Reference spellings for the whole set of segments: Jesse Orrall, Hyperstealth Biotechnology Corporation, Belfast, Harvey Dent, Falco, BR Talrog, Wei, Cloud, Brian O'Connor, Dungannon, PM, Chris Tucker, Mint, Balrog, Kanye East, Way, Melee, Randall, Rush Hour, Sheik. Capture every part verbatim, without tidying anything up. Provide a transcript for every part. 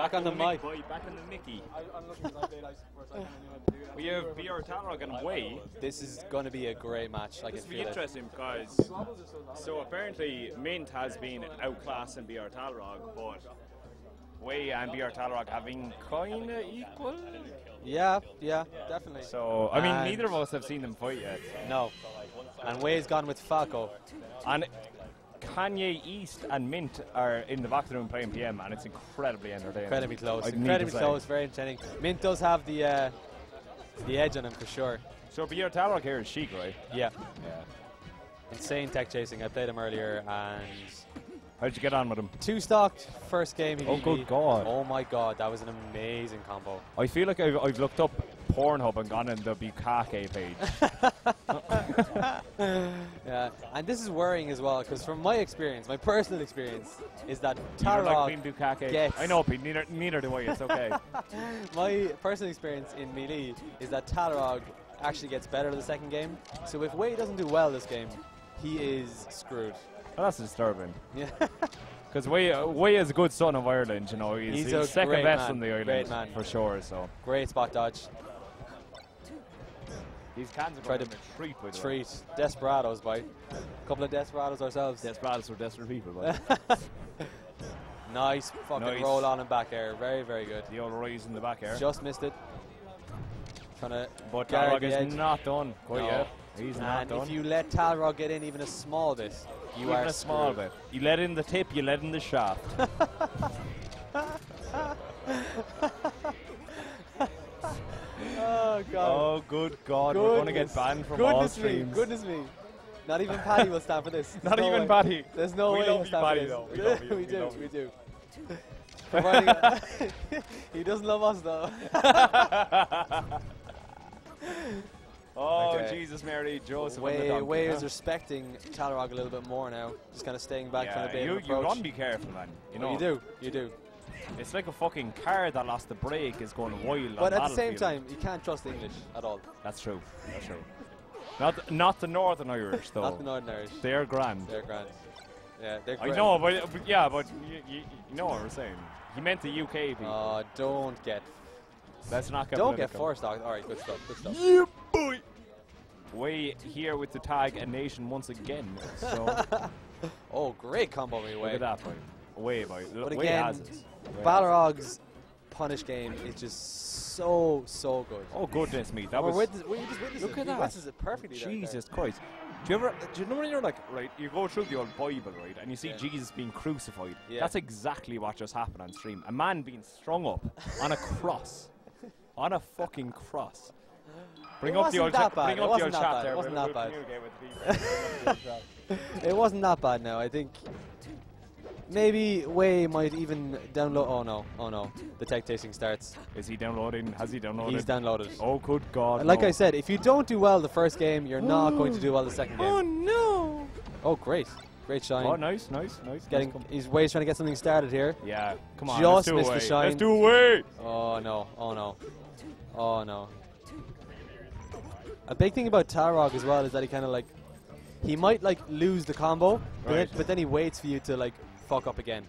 Back on the mic, boy. Back on the Mickey. We have B R Talrog and Wei. This is going to be a great match. I this can feel it. This will be interesting because, so apparently Mint has been outclassed in B R Talrog, but Wei and B R Talrog have been kind of equal. Yeah, yeah, definitely. So, I mean, and neither of us have seen them fight yet. No. And Wei's gone with Falco. And Kanye East and Mint are in the boxing room playing P M, and it's incredibly entertaining. Incredibly close. I incredibly close. Very entertaining. Mint does have the uh, the edge on him for sure. So B R Talrog here is Sheik, right? Yeah. Yeah. Insane tech chasing. I played him earlier, and how'd you get on with him? Two stocked first game. He oh good god! Oh my god! That was an amazing combo. I feel like I've, I've looked up Pornhub and gone in the Bukake page. Yeah, and this is worrying as well, because from my experience, my personal experience, is that Talrog like gets... I know, Pete, neither, neither do I, it's okay. My personal experience in Melee is that Talrog actually gets better the second game, so if Wei doesn't do well this game, he is screwed. Well, that's disturbing. Yeah. Because Wei, uh, Wei is a good son of Ireland, you know, he's, he's, he's second best man. in the island, man. for sure, so... Great spot dodge. These cans are trying to treat, by the treat. Way. Desperados, boy. A couple of desperados ourselves. Desperados are desperate people, boy. Nice fucking nice. roll on and back air. Very, very good. The old rise in the back air. Just missed it. Trying to but Talrog is edge. not done quite no. yet. He's and not done. If you let Talrog get in even a small bit, you even are a small screwed. bit. You let in the tip, you let in the shaft. Oh, God. Oh, good God. Goodness. We're going to get banned from Goodness all streams. Goodness me. Not even Paddy will stand for this. There's Not no even way. Paddy. There's no we way he'll stand Paddy for this. We, we, we do, we, we do. He doesn't love us, though. Oh, okay. Jesus, Mary, Joseph. Way, Way is respecting Talrog a little bit more now. Just kind of staying back yeah, from the bait you, approach. You run be careful, man. You know. You do, you do. It's like a fucking car that lost the brake is going wild. But at the same time, you can't trust the English at all. That's true. That's true. Not th not the Northern Irish though. Not the Northern Irish. They're grand. They're grand. Yeah, they're grand. I know, but, but yeah, but you, you know what I'm saying. He meant the U K people. Oh, don't get. Let's not get. Don't political. get forced out. All right, good stuff. Good stuff. Yeah, boy. Way here with the tag a nation once again. So. Oh, great combo, me Way. Look at that boy. Way, boy. But Way again, has it. Balrog's punish game is just so, so good. Oh, goodness me. That was witness, just Look at that. This is perfectly Jesus there. Christ. Do you ever, do you know when you're like, right, you go through the old Bible, right, and you see yeah. Jesus being crucified? Yeah. That's exactly what just happened on stream. A man being strung up on a cross. On a fucking cross. Bring it up wasn't the old, bring up the old chat there. It wasn't that bad. It wasn't that bad now, I think. Maybe Wei might even download. Oh no, oh no. The tech tasting starts. Is he downloading? Has he downloaded? He's downloaded. Oh, good God. And like no. I said, if you don't do well the first game, you're oh. not going to do well the second game. Oh no! Oh, great. Great shine. Oh, nice, nice, nice. Getting, nice he's Wei's trying to get something started here. Yeah, come on. Just missed the shine. Let's do Wei! Oh no, oh no. Oh no. A big thing about Talrog as well is that he kind of like. He might like lose the combo, right. but, it, but then he waits for you to like. Fuck up again.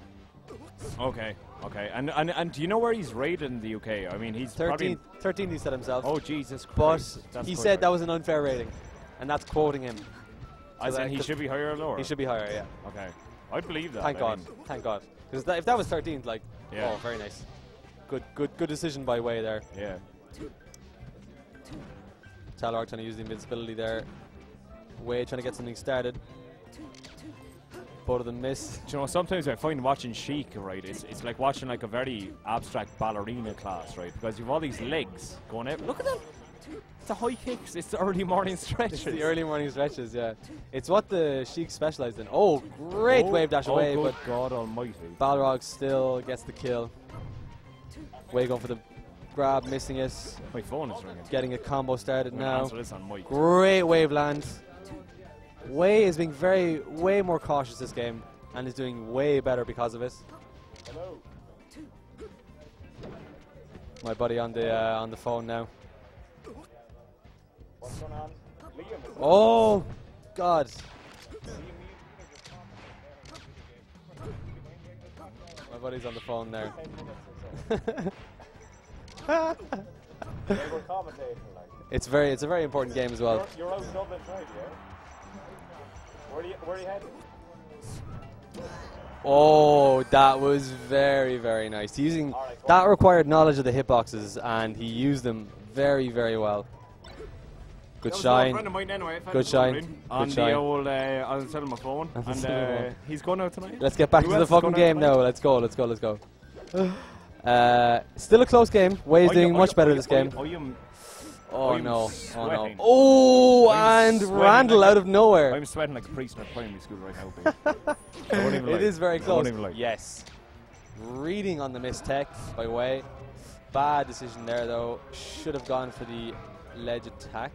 Okay, okay. And, and and do you know where he's rated in the U K? I mean, he's thirteen. Thirteen, he said himself. Oh Jesus Christ! But that's he said right. that was an unfair rating, and that's quoting him. As so in, he should be higher or lower. He should be higher. Yeah. Okay. I believe that. Thank I God. Mean. Thank God. Because if that was thirteen, like, yeah. oh, very nice. Good, good, good decision by Wei there. Yeah. Talrog trying to use the invincibility there. Wei trying to get something started. Both of them miss. You know, sometimes I find watching Sheik, right, it's, it's like watching like a very abstract ballerina class, right, because you've all these legs going out. Look at them! It's the high kicks, it's the early morning stretches. It's the early morning stretches, yeah. It's what the Sheik specialized in. Oh, great oh, wave dash oh away, but God almighty. Balrog still gets the kill. Way going for the grab, missing it. My phone is ringing. Getting a combo started now. This on mic. Great wave land. Wei is being very, way more cautious this game, and is doing way better because of it. Hello. My buddy on the uh, on the phone now. What's going on? Liam, oh, God. My buddy's on the phone there. It's very, it's a very important game as well. Your, your own job and trade, yeah? Where are you, where are you headed? Oh, that was very, very nice. Using right, that required knowledge of the hitboxes, and he used them very, very well. Good shine. Anyway. Good shine. Good on shine. The old, uh, I was telling my phone, and uh, he's going out tonight. Let's get back Who to the fucking game now. Let's go. Let's go. Let's go. Uh, still a close game. Wei's oh, doing oh, much oh, better oh, this oh, game. Oh, oh, oh, oh no! Sweating. Oh no! Oh, I'm and Randall like out of nowhere. I'm sweating like a priest at primary school right now. It like. Is very close. Like. Yes. Reading on the mistext by Wei. Bad decision there though. Should have gone for the ledge attack.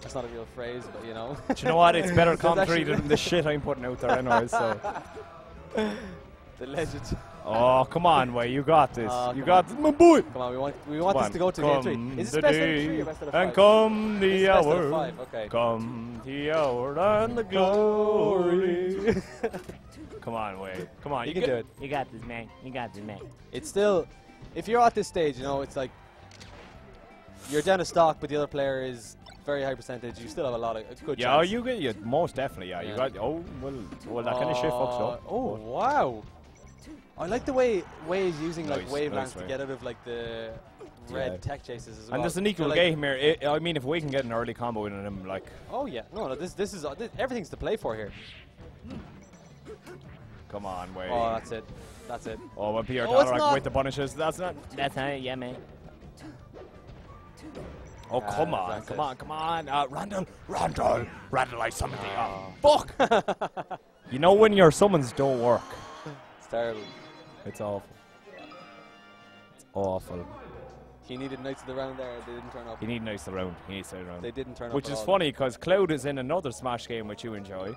That's not a real phrase, but you know. Do you know what? It's better commentary than the shit I'm putting out there anyway. So. The ledge attack. Oh, come on, Wei, you got this. Uh, you got on. This, my boy. Come on, we want, we want this to go to game three. Is this best out of three or best out of five? And come the hour, okay. Come the hour and the glory. Come on, Wei, come on. You, you can do it. You got this, man. You got this, man. It's still, if you're at this stage, you know, it's like, you're down a stock, but the other player is very high percentage. You still have a lot of good yeah, chance. Yeah, you get, you most definitely, yeah. yeah. You got, oh, well, well that uh, kind of shit fucks up. Oh, wow. I like the way Wei is using nice, like wavelengths nice to get out of like the red yeah. tech chases as well. And there's an equal so, like, game here. It, I mean, if Wei can get an early combo in him, like. Oh yeah, no, no. This this is uh, this, everything's to play for here. Come on, Wei. Oh, that's it. That's it. Oh, but B R Talrog with the punishes. That's not. That's not it. Yeah, man. Oh uh, come on, come it. on, come on, uh, Randall, Randall, Randall, I summoned the oh. Fuck. You know when your summons don't work. It's terrible. It's awful. It's awful. He needed Knights of the Round there, they didn't turn up. He needed Knights of the Round, he needs to round. They didn't turn up. Which is funny, because Cloud is in another Smash game which you enjoy.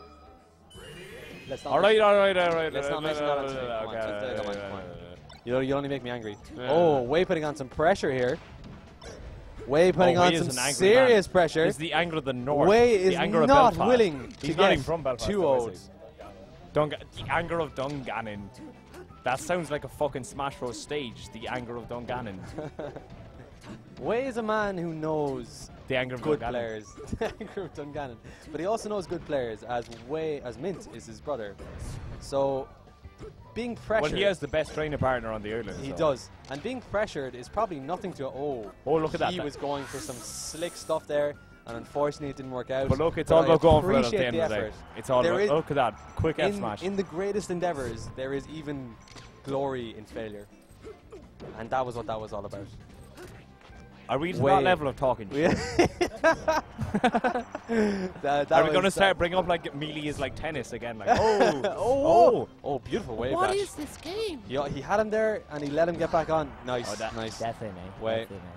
Alright, alright, alright. Let's not mention that on stream. You'll only make me angry. Yeah. Oh, Wei putting on some pressure here. Wei putting oh, on Wei some serious man. pressure. He's the anger of the North. Wei is not willing to He's get from Belfast, too old. The anger of Dungannon. That sounds like a fucking Smash Bros stage, the anger of Dungannon. Wei is a man who knows the anger of good Dungannon. players. The anger of Dungannon. But he also knows good players, as Wei, as Mint is his brother. So, being pressured... Well, he has the best trainer partner on the island. He so. does. And being pressured is probably nothing to... Oh, oh look at that. He was going for some slick stuff there. And unfortunately, it didn't work out. But look, it's but all about going for it at the end the of the day. It's all about, look at that, quick F smash. In the greatest endeavors, there is even glory in failure. And that was what that was all about. Are we to that level of talking? that, that Are we going to start bringing up like Melee is like tennis again? Like, oh, oh, oh, oh, beautiful wave What bash. is this game? Yeah, he had him there and he let him get back on. Nice, oh, that, nice. Definitely, Wait. definitely.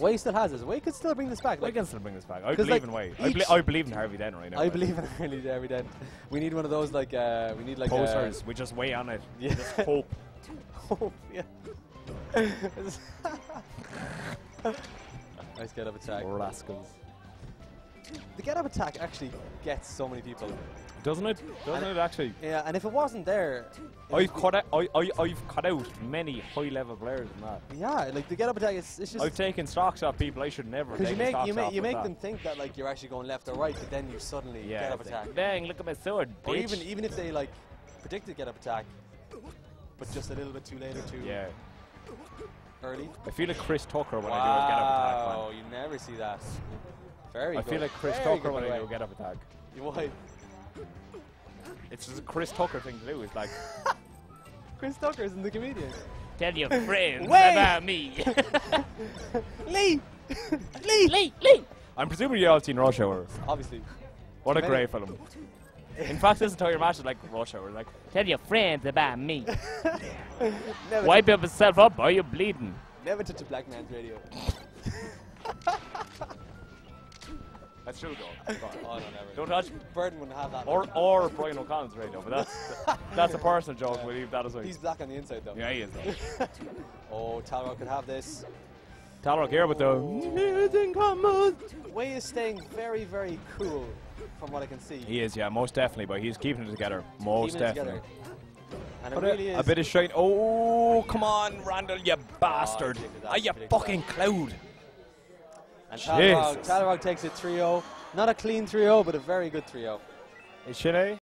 Wei still has this. Wei could still bring this back. Like, Wei can still bring this back. I believe like in Wei. I, bel I believe in Harvey Dent right now. I believe in Harvey Dent. We need one of those like uh, we need like posters. Uh, we just Wei on it. Yeah. Just hope. Hope. Yeah. Nice get up attack. Rascals. The get up attack actually gets so many people. Doesn't it? Doesn't and it actually? Yeah. And if it wasn't there, it I've cut out. I, I I've cut out many high-level players in that. Yeah, like the get-up attack is it's just. I've taken stocks off people I should never. Because you make you make you make that. them think that like you're actually going left or right, but then you suddenly yeah, get-up attack. Dang! Look at my sword. Bitch. Or even even if they like predicted get-up attack, but just a little bit too late or too yeah. early. I feel like Chris Tucker when wow. I do a get-up attack. Wow! You never see that. Very. I good. feel like Chris Very Tucker when way. I do a get-up attack. You why? It's just a Chris Tucker thing to do. It's like Chris Tucker isn't the comedian. Tell your friends about me. Lee, Lee, Lee, Lee. I'm presuming you all seen Rush Hour. Obviously. What a great film. In fact, this entire match is like Rush Hour. Like, tell your friends about me. Wipe yourself up, or you're bleeding. Never touch a black man's radio. That's true, though. Oh, no, Don't touch. Burden wouldn't have that. Or, or Brian O'Connor's radio, but that's that's a personal joke. Yeah. We leave that as well. He's black on the inside, though. Yeah, he is. Though. Oh, Talrog could have this. Talrog here with the. Wei is staying very, very cool, from what I can see. He is, yeah, most definitely. But he's keeping it together, most keeping definitely. It together. And it really is. A bit of shine. Oh, come on, Randall, you bastard. Oh, Are you fucking Cloud? And Talrog, Talrog takes it three oh. Not a clean three oh, but a very good three oh. Hey,